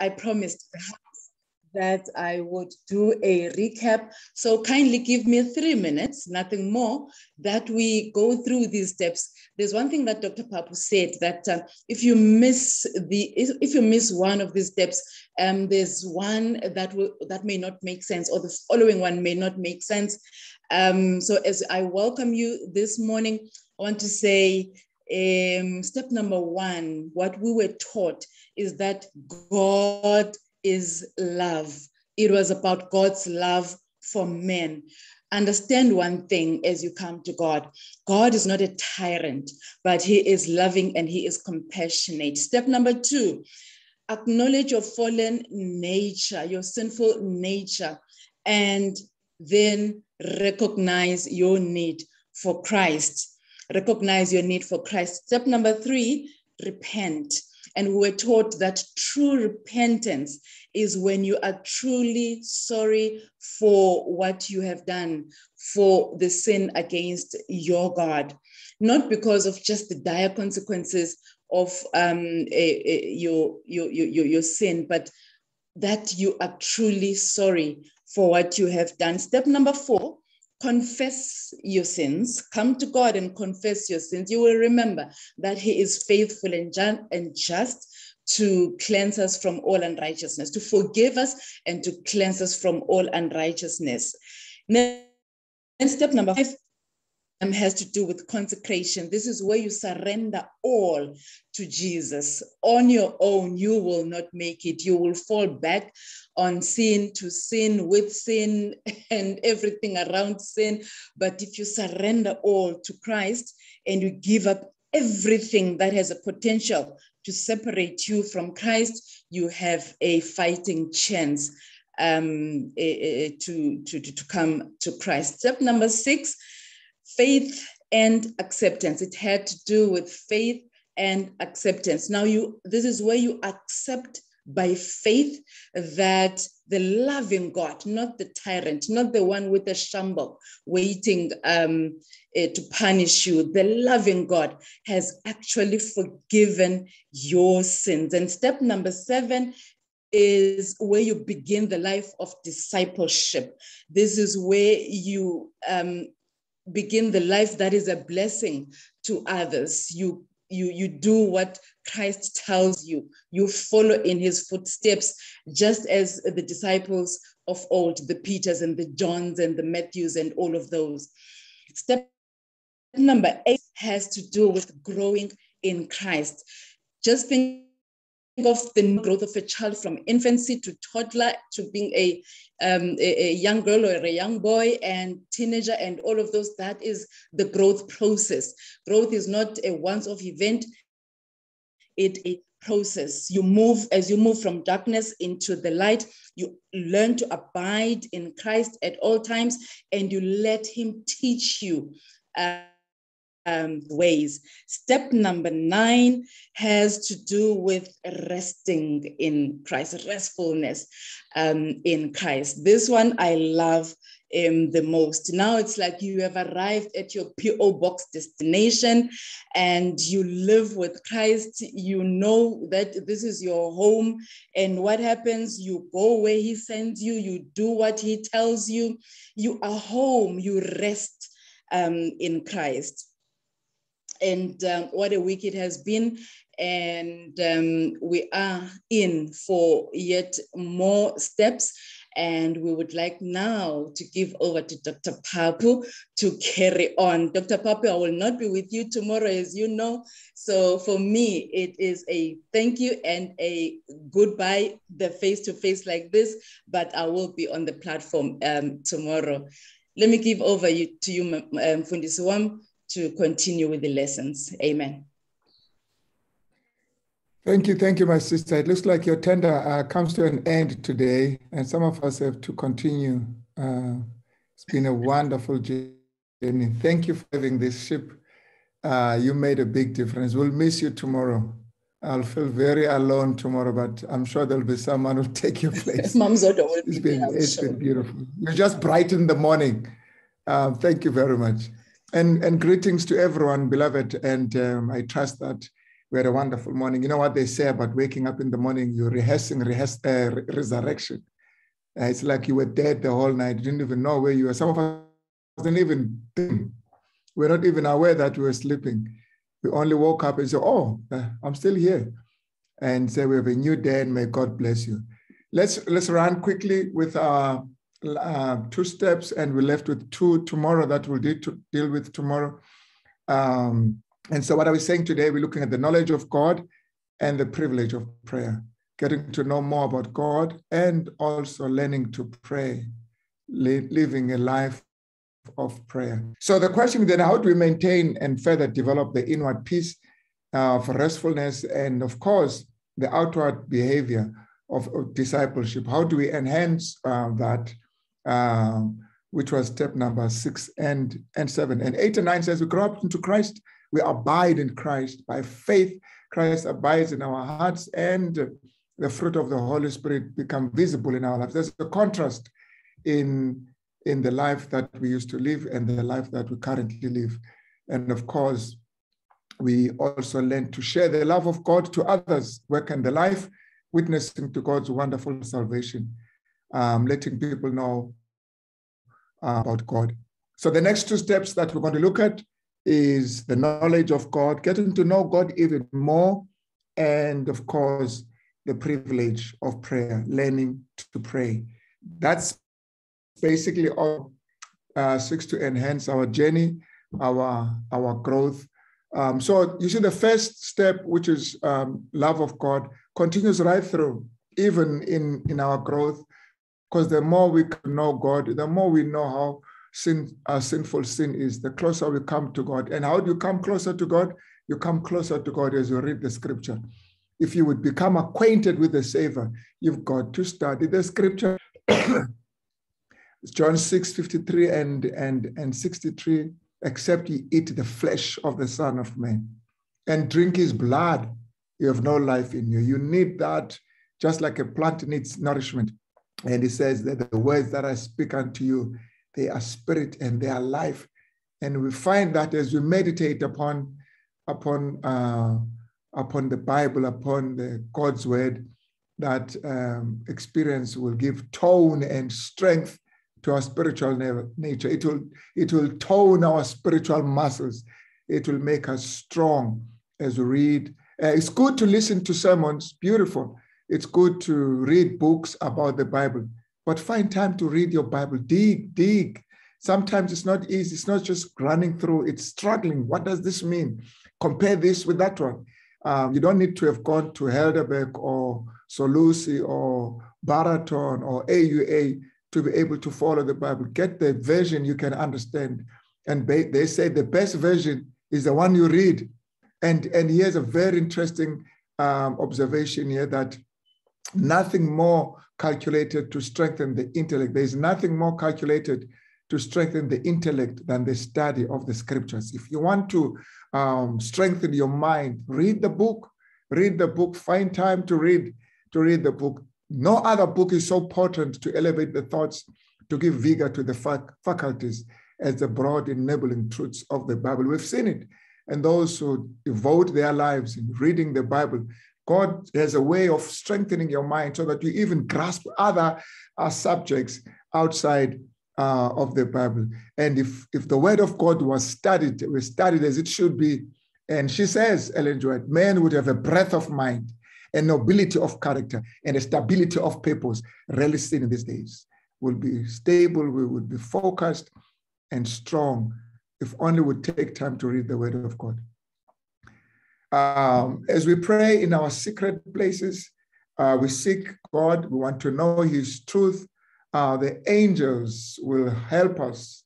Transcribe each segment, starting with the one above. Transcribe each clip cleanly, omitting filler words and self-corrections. I promised that I would do a recap. So kindly give me 3 minutes, nothing more, that we go through these steps. There's one thing that Dr. Papu said, that if you miss one of these steps, there's one that may not make sense, or the following one may not make sense. So as I welcome you this morning, I want to say, step number one, what we were taught is that God is love. It was about God's love for men. Understand one thing as you come to God. God is not a tyrant, but he is loving and he is compassionate. Step number two, acknowledge your fallen nature, your sinful nature, and then recognize your need for Christ. Recognize your need for Christ. Step number three, repent. And we were taught that true repentance is when you are truly sorry for what you have done, for the sin against your God, not because of just the dire consequences of your sin, but that you are truly sorry for what you have done. Step number four, confess your sins. Come to God and confess your sins. You will remember that he is faithful and just to cleanse us from all unrighteousness, to forgive us and to cleanse us from all unrighteousness. Then step number five has to do with consecration. This is where you surrender all to Jesus. On your own, you will not make it. You will fall back on sin, to sin, with sin, and everything around sin. But if you surrender all to Christ and you give up everything that has a potential to separate you from Christ, you have a fighting chance to come to Christ. Step number six, faith and acceptance. It had to do with faith and acceptance. Now, this is where you accept by faith that the loving God, not the tyrant, not the one with a shamble waiting to punish you, the loving God has actually forgiven your sins. And step number seven is where you begin the life of discipleship. This is where you begin the life that is a blessing to others. You do what Christ tells you. You follow in his footsteps, just as the disciples of old, the Peters and the Johns and the Matthews and all of those. Step number eight has to do with growing in Christ. Just think of the growth of a child from infancy to toddler to being a young girl or a young boy and teenager and all of those. That is the growth process. Growth is not a once-off event. It is a process. As you move from darkness into the light, you learn to abide in Christ at all times and you let him teach you ways. Step number nine has to do with resting in Christ, restfulness in Christ. This one I love the most. Now it's like you have arrived at your P.O. box destination and you live with Christ. You know that this is your home, and what happens? You go where he sends you, you do what he tells you. You are home, you rest in Christ. And what a week it has been. And we are in for yet more steps. And we would like now to give over to Dr. Papu to carry on. Dr. Papu, I will not be with you tomorrow, as you know. So for me, it is a thank you and a goodbye, the face-to-face like this. But I will be on the platform tomorrow. Let me give over to you, Fundiswam, to continue with the lessons. Amen. Thank you, my sister. It looks like your tender comes to an end today, and some of us have to continue. It's been a wonderful journey. Thank you for having this ship. You made a big difference. We'll miss you tomorrow. I'll feel very alone tomorrow, but I'm sure there'll be someone who'll take your place. Mom Zodo will be there. It's been beautiful. You just brighten the morning. Thank you very much. And greetings to everyone, beloved. And I trust that We had a wonderful morning. You know what they say about waking up in the morning, you're rehearsing resurrection. It's like you were dead the whole night, you didn't even know where you were. Some of us didn't even think. We're not even aware that we were sleeping. We only woke up and said, oh, I'm still here. And say, we have a new day and may God bless you. Let's run quickly with our two steps, and we're left with two tomorrow that we'll deal with tomorrow. And so what I was saying today, we're looking at the knowledge of God and the privilege of prayer, getting to know more about God and also learning to pray, living a life of prayer. So the question then, how do we maintain and further develop the inward peace for restfulness and, of course, the outward behavior of discipleship? How do we enhance that, which was step number 6 and 7? And 8 and 9 says we grow up into Christ, we abide in Christ. By faith, Christ abides in our hearts and the fruit of the Holy Spirit become visible in our lives. There's a contrast in the life that we used to live and the life that we currently live. And of course, we also learn to share the love of God to others, work in the life, witnessing to God's wonderful salvation, letting people know about God. So the next two steps that we're going to look at is the knowledge of God, getting to know God even more, and of course, the privilege of prayer, learning to pray. That's basically all 6 to enhance our journey, our growth. So you see the first step, which is love of God, continues right through, even in our growth, because the more we know God, the more we know how sinful sin is, the closer we come to God. And how do you come closer to God? You come closer to God as you read the scripture. If you would become acquainted with the Savior, you've got to study the scripture. John 6:53 and 63, except ye eat the flesh of the Son of Man and drink his blood, you have no life in you. You need that just like a plant needs nourishment. And he says that the words that I speak unto you, they are spirit and they are life. And we find that as we meditate upon the Bible, upon the God's word, that experience will give tone and strength to our spiritual nature. It will tone our spiritual muscles. It will make us strong as we read. It's good to listen to sermons, beautiful. It's good to read books about the Bible, but find time to read your Bible. Dig. Sometimes it's not easy. It's not just running through. It's struggling. What does this mean? Compare this with that one. You don't need to have gone to Helderberg or Solusi or Baraton or AUA to be able to follow the Bible. Get the version you can understand. And they say the best version is the one you read. And here's a very interesting observation here, that nothing more calculated to strengthen the intellect. There's nothing more calculated to strengthen the intellect than the study of the scriptures. If you want to strengthen your mind, read the book, find time to read the book. No other book is so potent to elevate the thoughts, to give vigor to the faculties as the broad enabling truths of the Bible. We've seen it. And those who devote their lives in reading the Bible, God has a way of strengthening your mind so that you even grasp other subjects outside of the Bible. And if the word of God was studied as it should be, and she says, Ellen G. White, man would have a breadth of mind, a nobility of character, and a stability of purpose, rarely seen in these days. We'll be stable, we would be focused and strong, if only we take time to read the word of God. As we pray in our secret places, we seek God, we want to know his truth. The angels will help us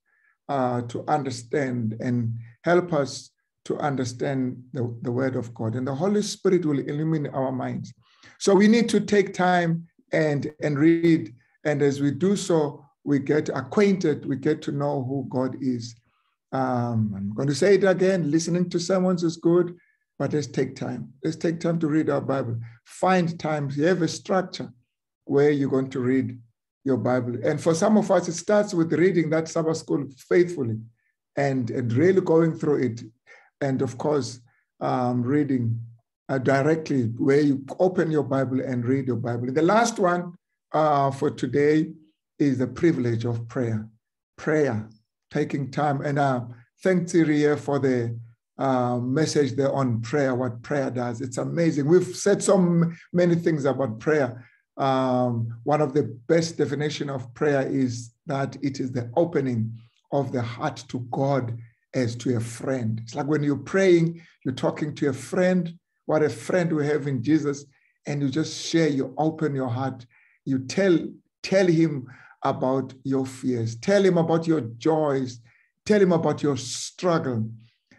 to understand and help us to understand the word of God. And the Holy Spirit will illuminate our minds. So we need to take time and read. And as we do so, we get acquainted, we get to know who God is. I'm going to say it again, listening to sermons is good, but let's take time. Let's take time to read our Bible. Find time, you have a structure where you're going to read your Bible. And for some of us, it starts with reading that Sabbath school faithfully and really going through it. And of course, reading directly where you open your Bible and read your Bible. The last one for today is the privilege of prayer. Prayer, taking time. And thank Tsiry for the message there on prayer, what prayer does. It's amazing. We've said so many things about prayer. One of the best definition of prayer is that it is the opening of the heart to God as to a friend. It's like when you're praying, you're talking to a friend, what a friend we have in Jesus, and you just share, you open your heart, you tell him about your fears, tell him about your joys, tell him about your struggle.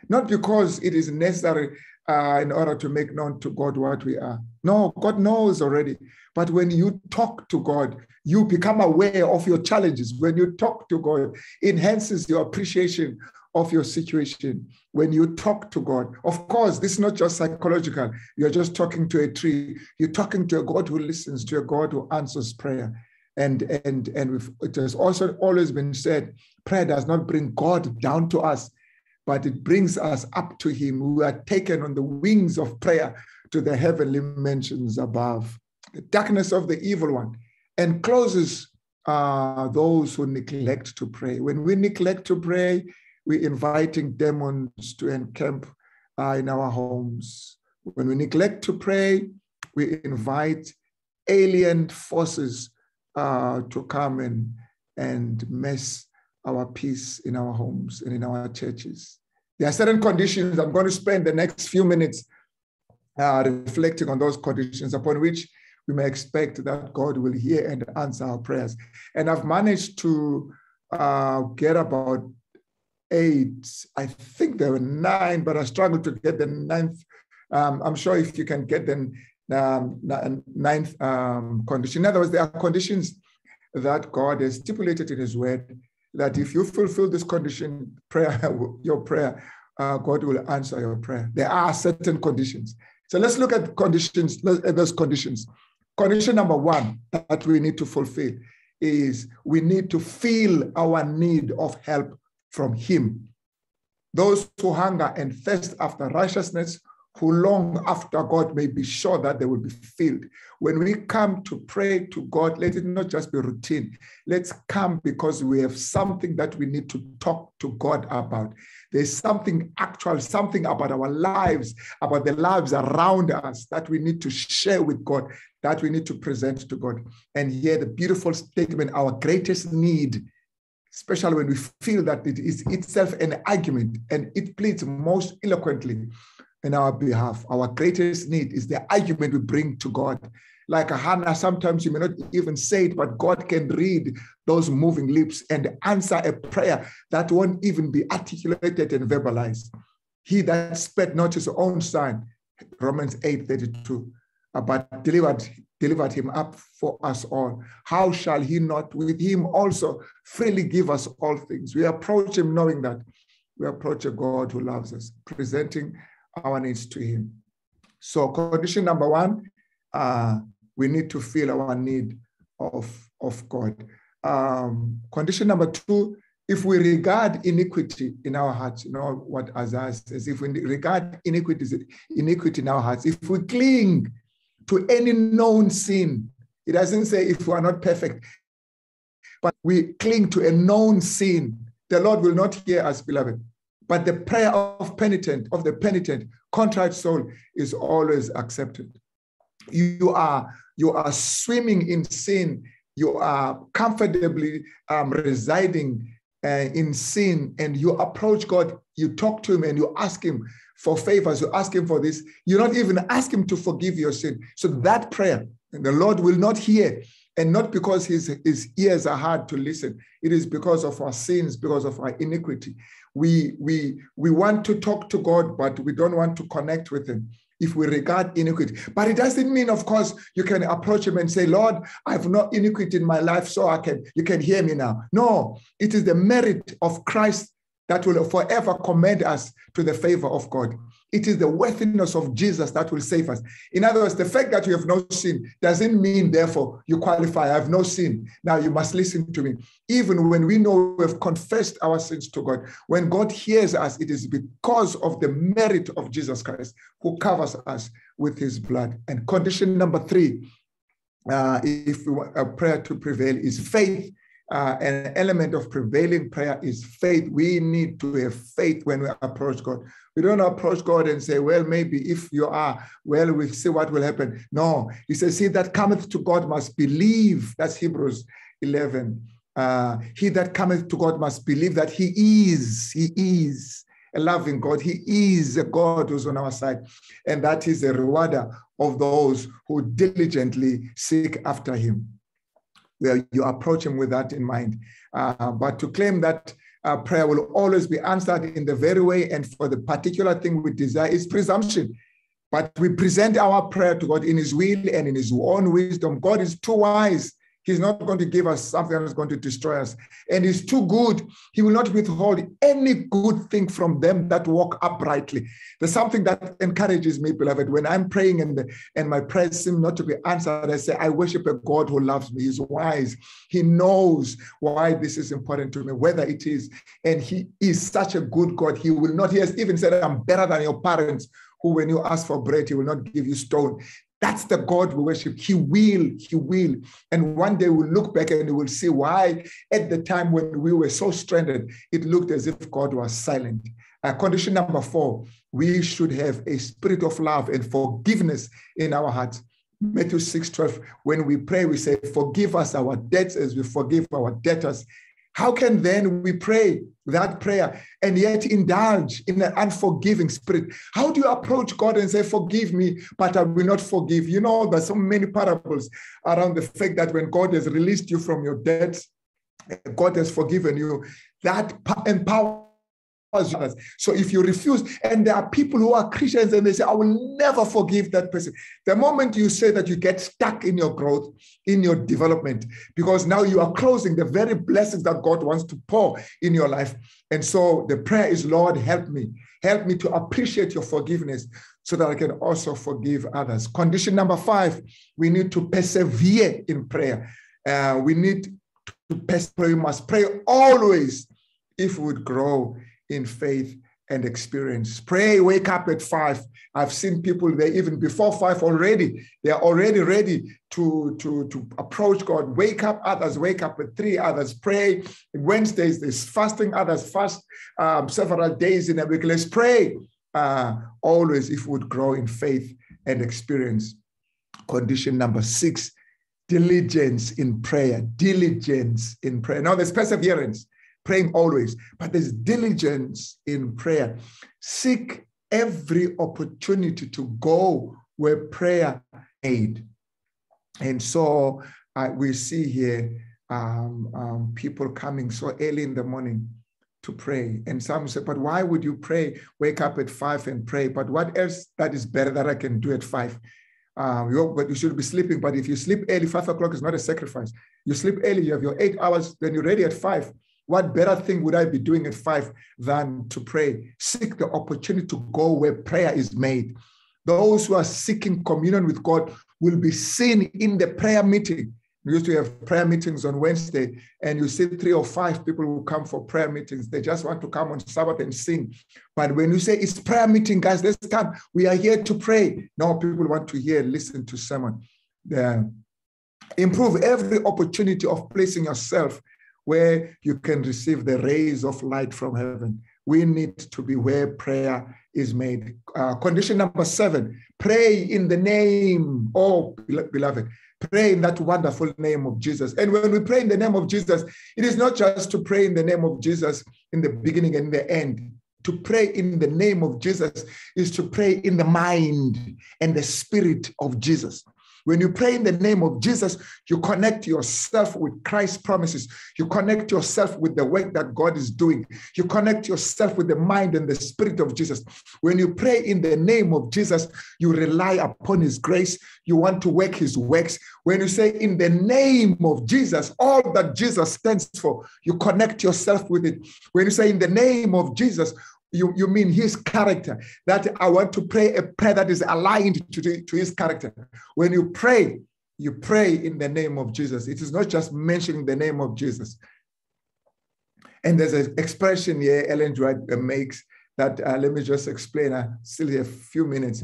Not because it is necessary in order to make known to God what we are. No, God knows already. But when you talk to God, you become aware of your challenges. When you talk to God, it enhances your appreciation of your situation. When you talk to God, of course, this is not just psychological. You're just talking to a tree. You're talking to a God who listens, to a God who answers prayer. And it has also always been said, prayer does not bring God down to us, but it brings us up to him. We are taken on the wings of prayer to the heavenly mansions above. The darkness of the evil one encloses those who neglect to pray. When we neglect to pray, we're inviting demons to encamp in our homes. When we neglect to pray, we invite alien forces to come and mess our peace in our homes and in our churches. There are certain conditions. I'm going to spend the next few minutes reflecting on those conditions upon which we may expect that God will hear and answer our prayers. And I've managed to get about 8, I think there were 9, but I struggled to get the 9th. I'm sure if you can get the 9th condition. In other words, there are conditions that God has stipulated in his word that if you fulfill this condition, God will answer your prayer. There are certain conditions. So let's look at conditions, at those conditions. Condition number 1 that we need to fulfill is we need to feel our need of help from him. Those who hunger and thirst after righteousness, who long after God, may be sure that they will be filled. When we come to pray to God, let it not just be routine. Let's come because we have something that we need to talk to God about. There's something actual, something about our lives, about the lives around us that we need to share with God, that we need to present to God. And here, the beautiful statement, our greatest need, especially when we feel that it is itself an argument and it pleads most eloquently in our behalf. Our greatest need is the argument we bring to God. Like Hannah, sometimes you may not even say it, but God can read those moving lips and answer a prayer that won't even be articulated and verbalized. He that spared not his own son, Romans 8:32, but delivered him up for us all. How shall he not with him also freely give us all things? We approach him knowing that we approach a God who loves us, presenting our needs to him. So condition number 1, we need to feel our need of God. Condition number 2, if we regard iniquity in our hearts, you know what Isaiah says, if we regard iniquity in our hearts, if we cling to any known sin, it doesn't say if we are not perfect, but we cling to a known sin, the Lord will not hear us, beloved. But the prayer of the penitent, contrite soul is always accepted. You are swimming in sin. You are comfortably residing in sin, and you approach God. You talk to him and you ask him for favors. You ask him for this. You don't even ask him to forgive your sin. So that prayer, the Lord will not hear. And not because his ears are hard to listen. It is because of our sins, because of our iniquity. We want to talk to God, but we don't want to connect with him if we regard iniquity. But it doesn't mean, of course, you can approach him and say, Lord, I have no iniquity in my life, so you can hear me now. No, it is the merit of Christ that will forever commend us to the favor of God. It is the worthiness of Jesus that will save us. In other words, the fact that you have no sin doesn't mean, therefore, you qualify. I have no sin. Now you must listen to me. Even when we know we have confessed our sins to God, when God hears us, it is because of the merit of Jesus Christ who covers us with his blood. And condition number three, if we want a prayer to prevail, is faith. An element of prevailing prayer is faith. We need to have faith when we approach God. We don't approach God and say, well, maybe if you are, well, we'll see what will happen. No, he says, he that cometh to God must believe. That's Hebrews 11. He that cometh to God must believe that he is a loving God. He is a God who's on our side. And that is a rewarder of those who diligently seek after him. Well, you approach him with that in mind. But to claim that prayer will always be answered in the very way and for the particular thing we desire is presumption. But we present our prayer to God in his will and in his own wisdom. God is too wise. He's not going to give us something that's going to destroy us. And he's too good. He will not withhold any good thing from them that walk uprightly. There's something that encourages me, beloved. When I'm praying and my prayers seem not to be answered, I say, I worship a God who loves me. He's wise. He knows why this is important to me, whether it is. And he is such a good God. He will not. He has even said, I'm better than your parents, who when you ask for bread, he will not give you stone. That's the God we worship. He will. And one day we'll look back and we'll see why at the time when we were so stranded, it looked as if God was silent. Condition number four, we should have a spirit of love and forgiveness in our hearts. Matthew 6:12, when we pray, we say, forgive us our debts as we forgive our debtors. How can then we pray that prayer and yet indulge in an unforgiving spirit? How do you approach God and say, forgive me, but I will not forgive? You know, there's so many parables around the fact that when God has released you from your debts, God has forgiven you. That empowers us. So if you refuse, and there are people who are Christians and they say, I will never forgive that person. The moment you say that, you get stuck in your growth, in your development, because now you are closing the very blessings that God wants to pour in your life. And so the prayer is, Lord, help me. Help me to appreciate your forgiveness so that I can also forgive others. Condition number five, we need to persevere in prayer. We need to persevere. We must pray always if we would grow in faith and experience. Pray, wake up at 5. I've seen people there even before 5 already. They are already ready to approach God. Wake up, others wake up at 3, others pray. Wednesdays, there's fasting, others fast several days in a week. Let's pray always if we would grow in faith and experience. Condition number 6, diligence in prayer. Diligence in prayer. Now there's perseverance. Praying always, but there's diligence in prayer. Seek every opportunity to go where prayer aid. And so we see here people coming so early in the morning to pray. And some say, but why would you pray? Wake up at 5 and pray. But what else that is better that I can do at 5? But you should be sleeping. But if you sleep early, 5 o'clock is not a sacrifice. You sleep early, you have your 8 hours, then you're ready at 5. What better thing would I be doing at 5 than to pray? Seek the opportunity to go where prayer is made. Those who are seeking communion with God will be seen in the prayer meeting. We used to have prayer meetings on Wednesday, and you see 3 or 5 people who come for prayer meetings. They just want to come on Sabbath and sing. But when you say, it's prayer meeting, guys, let's come. We are here to pray. No, people want to hear, listen to sermon. Improve every opportunity of placing yourself where you can receive the rays of light from heaven. We need to be where prayer is made. Condition number 7, pray in the name, oh beloved, pray in that wonderful name of Jesus. And when we pray in the name of Jesus, it is not just to pray in the name of Jesus in the beginning and the end. To pray in the name of Jesus is to pray in the mind and the spirit of Jesus. When you pray in the name of Jesus, you connect yourself with Christ's promises. You connect yourself with the work that God is doing. You connect yourself with the mind and the spirit of Jesus. When you pray in the name of Jesus, you rely upon his grace. You want to work his works. When you say in the name of Jesus, all that Jesus stands for, you connect yourself with it. When you say in the name of Jesus, you mean his character, that I want to pray a prayer that is aligned to his character. When you pray in the name of Jesus. It is not just mentioning the name of Jesus. And there's an expression here Ellen G. White makes that, let me just explain, I still have a few minutes.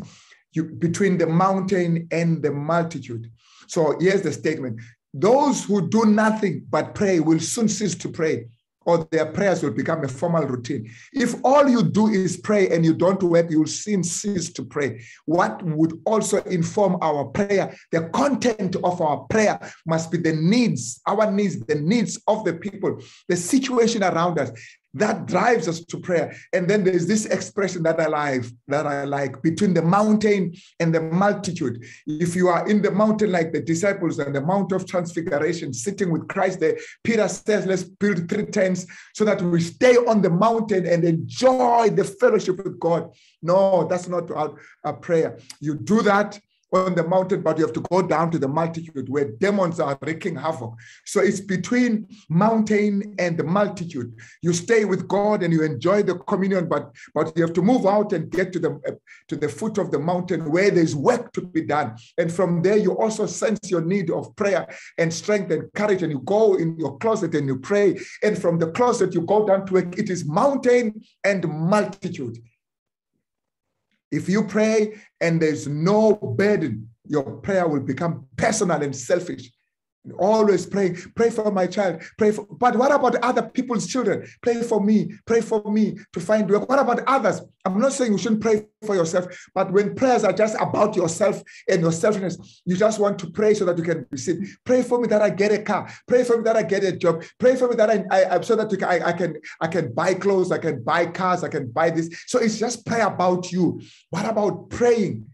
Between the mountain and the multitude. So here's the statement. Those who do nothing but pray will soon cease to pray, or their prayers will become a formal routine. If all you do is pray and you don't work, you will soon cease to pray. What would also inform our prayer, the content of our prayer must be the needs, our needs, the needs of the people, the situation around us. That drives us to prayer. And then there's this expression that I like, between the mountain and the multitude. If you are in the mountain like the disciples on the Mount of Transfiguration, sitting with Christ there, Peter says, let's build three tents so that we stay on the mountain and enjoy the fellowship with God. No, that's not our prayer. You do that on the mountain, but you have to go down to the multitude where demons are wreaking havoc. So it's between mountain and the multitude. You stay with God and you enjoy the communion, but you have to move out and get to the foot of the mountain where there's work to be done. And from there, you also sense your need of prayer and strength and courage, and you go in your closet and you pray. And from the closet, you go down to work. It is mountain and multitude. If you pray and there's no burden, your prayer will become personal and selfish. Always pray for my child, but what about other people's children? Pray for me to find work. What about others? I'm not saying you shouldn't pray for yourself, but when prayers are just about yourself and your selfishness, you just want to pray so that you can receive. Pray for me that I get a car. Pray for me that I get a job. Pray for me that I can buy clothes, I can buy cars, I can buy this. So it's just pray about you. What about praying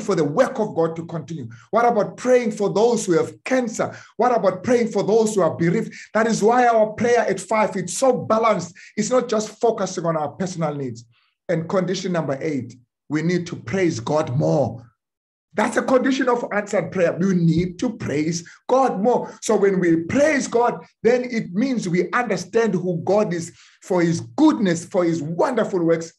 for the work of God to continue? What about praying for those who have cancer? What about praying for those who are bereaved? That is why our prayer at 5, it's so balanced. It's not just focusing on our personal needs. And condition number 8, we need to praise God more. That's a condition of answered prayer. We need to praise God more. So when we praise God, then it means we understand who God is for his goodness, for his wonderful works,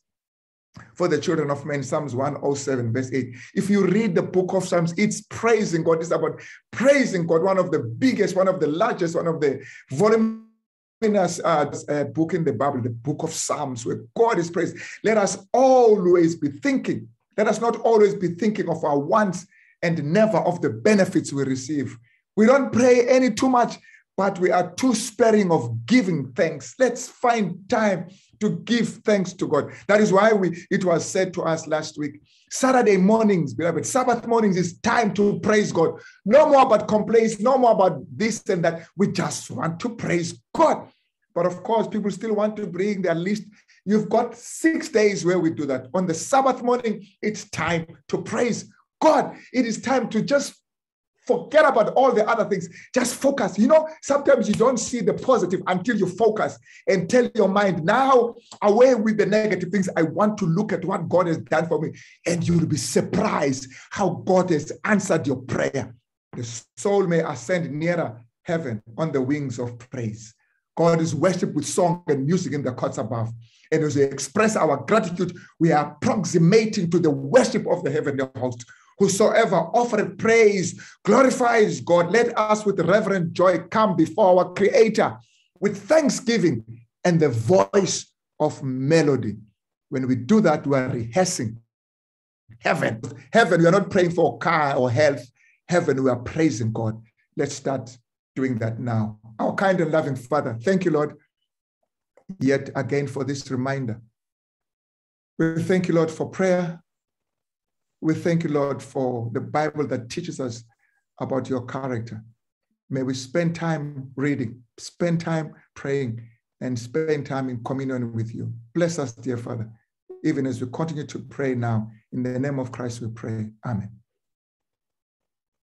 for the children of men, Psalms 107, verse 8. If you read the book of Psalms, it's praising God. It's about praising God, one of the biggest, one of the largest, one of the voluminous book in the Bible, the book of Psalms, where God is praised. Let us always be thinking. Let us not always be thinking of our wants and never of the benefits we receive. We don't pray any too much, but we are too sparing of giving thanks. Let's find time to give thanks to God. That is why it was said to us last week, Saturday mornings, beloved, Sabbath mornings is time to praise God. No more about complaints, no more about this and that. We just want to praise God. But of course, people still want to bring their list. You've got 6 days where we do that. On the Sabbath morning, it's time to praise God. It is time to just forget about all the other things. Just focus. You know, sometimes you don't see the positive until you focus and tell your mind, now away with the negative things. I want to look at what God has done for me. And you'll be surprised how God has answered your prayer. The soul may ascend nearer heaven on the wings of praise. God is worshipped with song and music in the courts above. And as we express our gratitude, we are approximating to the worship of the heavenly host. Whosoever offereth praise glorifies God. Let us with reverent joy come before our Creator with thanksgiving and the voice of melody. When we do that, we are rehearsing heaven. Heaven, we are not praying for a car or health. Heaven, we are praising God. Let's start doing that now. Our kind and loving Father, thank you, Lord, yet again for this reminder. We thank you, Lord, for prayer. We thank you, Lord, for the Bible that teaches us about your character. May we spend time reading, spend time praying, and spend time in communion with you. Bless us, dear Father, even as we continue to pray now. In the name of Christ we pray. Amen.